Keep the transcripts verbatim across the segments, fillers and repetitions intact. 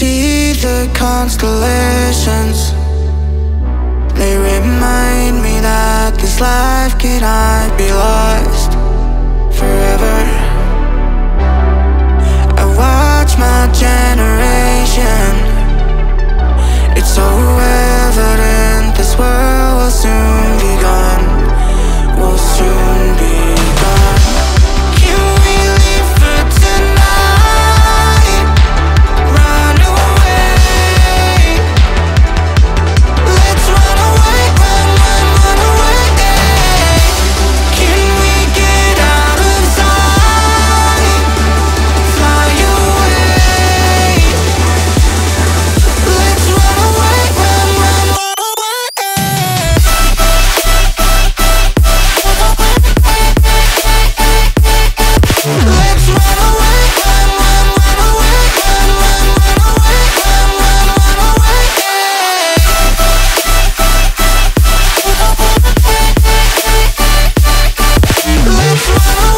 see the constellations. They remind me that this life cannot be lost forever. I watch my generation. It's so evident this world will soon be gone. Will soon be gone. Can we leave for tonight? Run away. Let's run away, run, run, run away. Can we get out of sight? Fly away. Let's run away, run, run, run away. Let's run away, run, run, run away, run, run, run away, run, run, run away. Let's run away, run, run, run away, run, run, run away, run, run, run away. Let's run away, run, run, run away, run, run, run away, run, run, run away.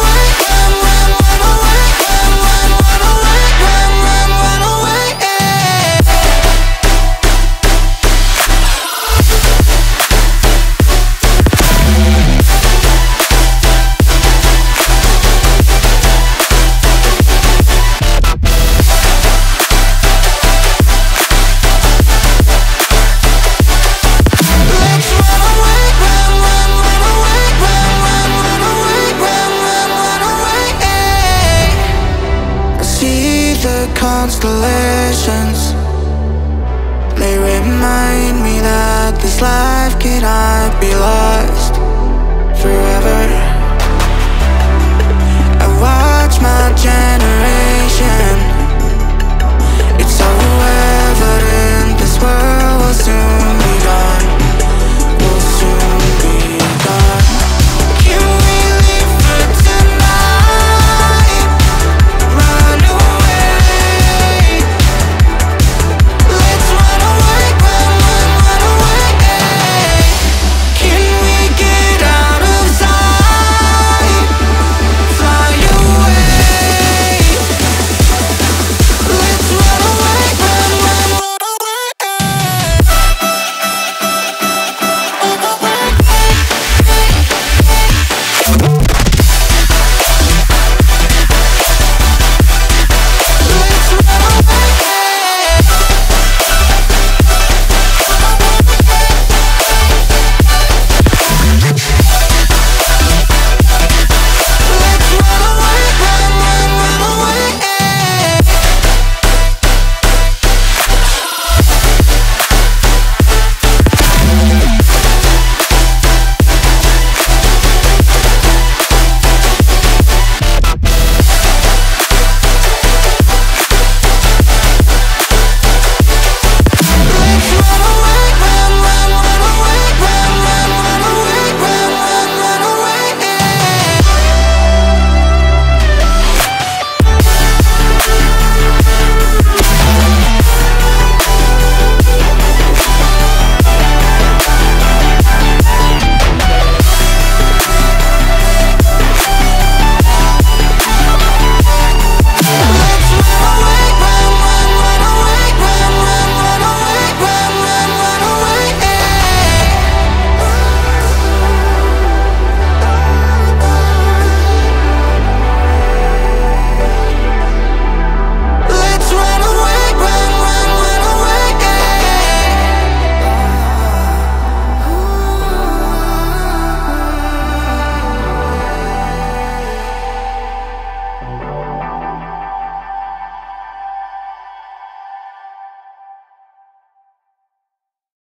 I see the constellations. They remind me that this life cannot be lost forever. I watch my generation.